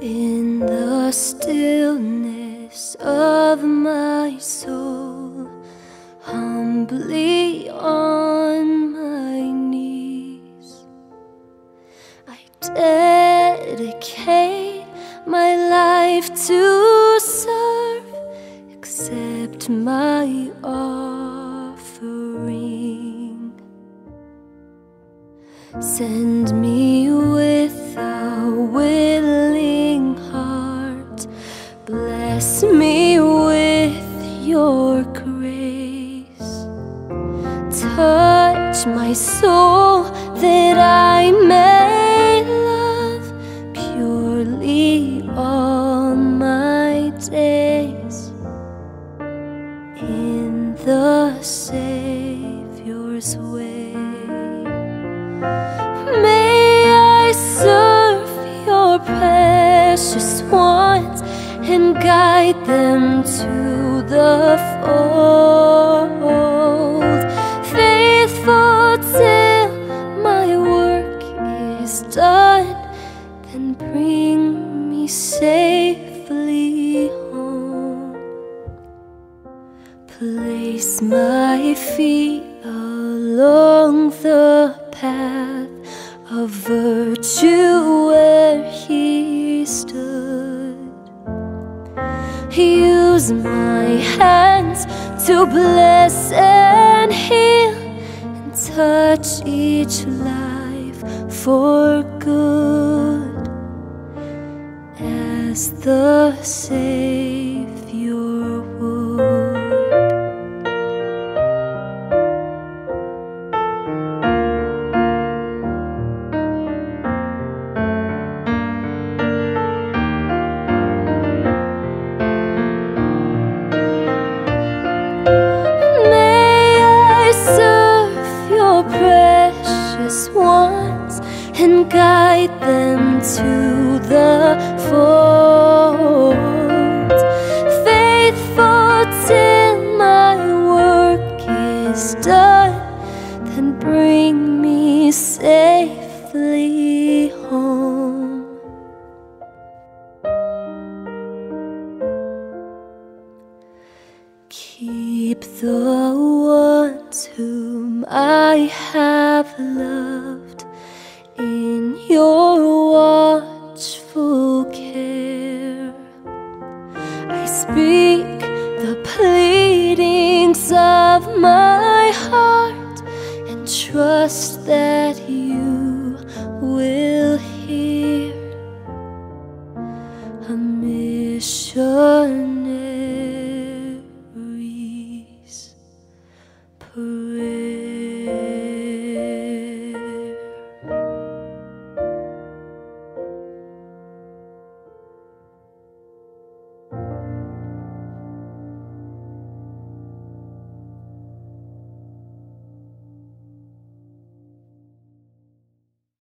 In the stillness of my soul, humbly on my knees, I dedicate my life to serve. Accept my offering. Send me with a willing heart. Bless me with your grace. Touch my soul that I may love purely all my days. In the Savior's way, may I serve your precious ones and guide them to the fold, faithful till my work is done, then bring me safely home. Place my feet along the path of virtue where he stood. Use my hands to bless and heal, and touch each life for good. As the Savior would. And guide them to the fold, faithful till my work is done, then bring me safely home. Keep the ones whom I have loved in your watchful care. I speak the pleadings of my heart and trust that you